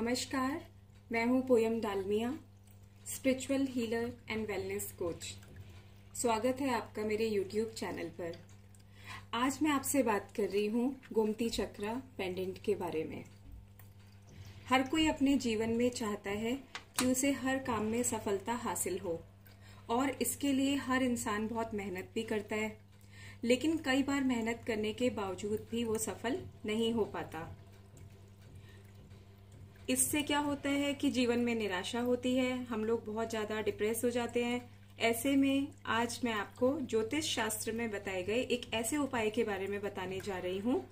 नमस्कार, मैं हूँ Pooyam Dalmia, spiritual healer and wellness coach. स्वागत है आपका मेरे YouTube चैनल पर। आज मैं आपसे बात कर रही हूँ गोमती चक्रा पेंडेंट के बारे में। हर कोई अपने जीवन में चाहता है कि उसे हर काम में सफलता हासिल हो और इसके लिए हर इंसान बहुत मेहनत भी करता है, लेकिन कई बार मेहनत करने के बावजूद भी वो सफल नहीं हो पाता। इससे क्या होता है कि जीवन में निराशा होती है, हम लोग बहुत ज़्यादा डिप्रेस हो जाते हैं। ऐसे में आज मैं आपको ज्योतिष शास्त्र में बताए गए एक ऐसे उपाय के बारे में बताने जा रही हूँ,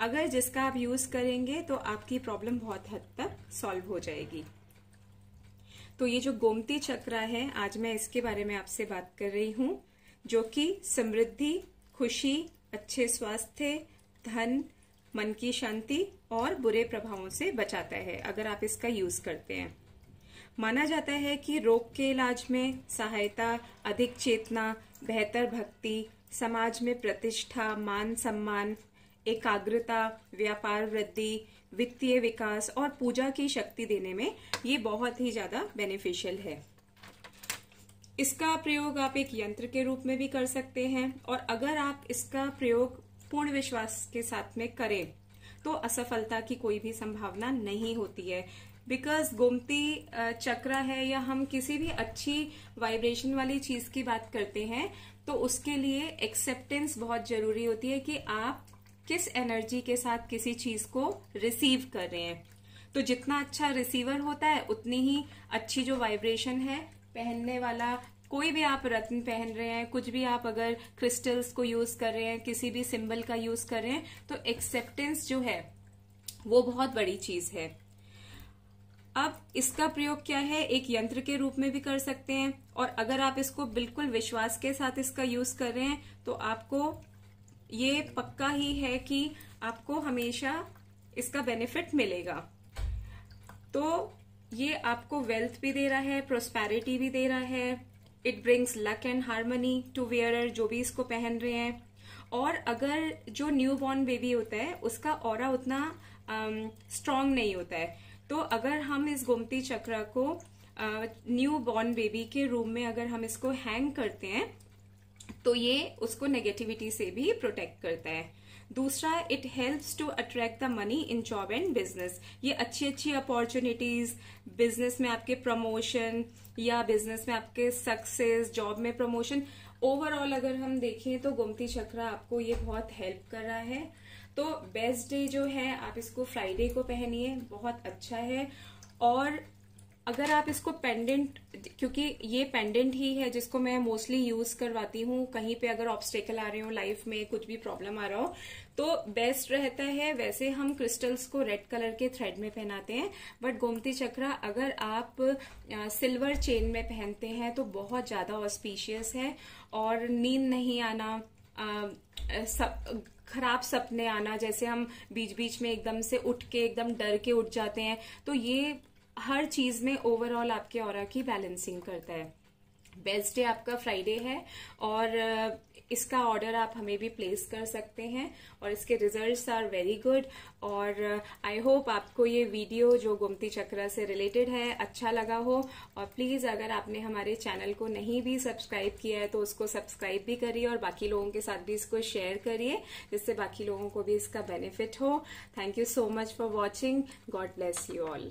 अगर जिसका आप यूज़ करेंगे तो आपकी प्रॉब्लम बहुत हद तक सॉल्व हो जाएगी। तो ये जो गोमती चक्रा है, आज मैं इसके बारे में आपसे बात कर रही हूँ, जो कि समृद्धि, खुशी, अच्छे स्वास्थ्य, धन, मन की शांति और बुरे प्रभावों से बचाता है अगर आप इसका यूज करते हैं। माना जाता है कि रोग के इलाज में सहायता, अधिक चेतना, बेहतर भक्ति, समाज में प्रतिष्ठा, मान सम्मान, एकाग्रता, व्यापार वृद्धि, वित्तीय विकास और पूजा की शक्ति देने में ये बहुत ही ज्यादा बेनिफिशियल है। इसका प्रयोग आप एक यंत्र के रूप में भी कर सकते हैं, और अगर आप इसका प्रयोग पूर्ण विश्वास के साथ में करें तो असफलता की कोई भी संभावना नहीं होती है। बिकॉज गोमती चक्रा है, या हम किसी भी अच्छी वाइब्रेशन वाली चीज की बात करते हैं तो उसके लिए एक्सेप्टेंस बहुत जरूरी होती है कि आप किस एनर्जी के साथ किसी चीज को रिसीव कर रहे हैं। तो जितना अच्छा रिसीवर होता है उतनी ही अच्छी जो वाइब्रेशन है। पहनने वाला कोई भी आप रत्न पहन रहे हैं, कुछ भी आप अगर क्रिस्टल्स को यूज कर रहे हैं, किसी भी सिंबल का यूज कर रहे हैं, तो एक्सेप्टेंस जो है वो बहुत बड़ी चीज है। अब इसका प्रयोग क्या है, एक यंत्र के रूप में भी कर सकते हैं, और अगर आप इसको बिल्कुल विश्वास के साथ इसका यूज कर रहे हैं तो आपको ये पक्का ही है कि आपको हमेशा इसका बेनिफिट मिलेगा। तो ये आपको वेल्थ भी दे रहा है, प्रोस्पेरिटी भी दे रहा है। It brings luck and harmony to wearer, जो भी इसको पहन रहे हैं। और अगर जो न्यू बॉर्न बेबी होता है उसका ऑरा उतना स्ट्रांग नहीं होता है, तो अगर हम इस गोमती चक्रा को न्यू बॉर्न बेबी के रूम में अगर हम इसको हैंग करते हैं तो ये उसको नेगेटिविटी से भी प्रोटेक्ट करता है। दूसरा, it helps to attract the money in job and business. ये अच्छी अच्छी अपॉर्चुनिटीज, बिजनेस में आपके प्रमोशन या बिजनेस में आपके सक्सेस, जॉब में प्रमोशन, ओवरऑल अगर हम देखें तो गोमती चक्रा आपको ये बहुत हेल्प कर रहा है। तो बेस्ट डे जो है आप इसको फ्राइडे को पहनिए, बहुत अच्छा है। और अगर आप इसको पेंडेंट, क्योंकि ये पेंडेंट ही है जिसको मैं मोस्टली यूज करवाती हूँ, कहीं पे अगर ऑब्स्टेकल आ रहे हो लाइफ में, कुछ भी प्रॉब्लम आ रहा हो तो बेस्ट रहता है। वैसे हम क्रिस्टल्स को रेड कलर के थ्रेड में पहनाते हैं, बट गोमती चक्रा अगर आप सिल्वर चेन में पहनते हैं तो बहुत ज्यादा ऑस्पीशियस है। और नींद नहीं आना, खराब सपने आना, जैसे हम बीच बीच में एकदम से उठ के एकदम डर के उठ जाते हैं, तो ये हर चीज में ओवरऑल आपके ऑरा की बैलेंसिंग करता है। बेस्ट डे आपका फ्राइडे है, और इसका ऑर्डर आप हमें भी प्लेस कर सकते हैं, और इसके रिजल्ट्स आर वेरी गुड। और आई होप आपको ये वीडियो जो गोमती चक्रा से रिलेटेड है अच्छा लगा हो। और प्लीज़ अगर आपने हमारे चैनल को नहीं भी सब्सक्राइब किया है तो उसको सब्सक्राइब भी करिए, और बाकी लोगों के साथ भी इसको शेयर करिए जिससे बाकी लोगों को भी इसका बेनिफिट हो। Thank you so much for watching. God bless you all.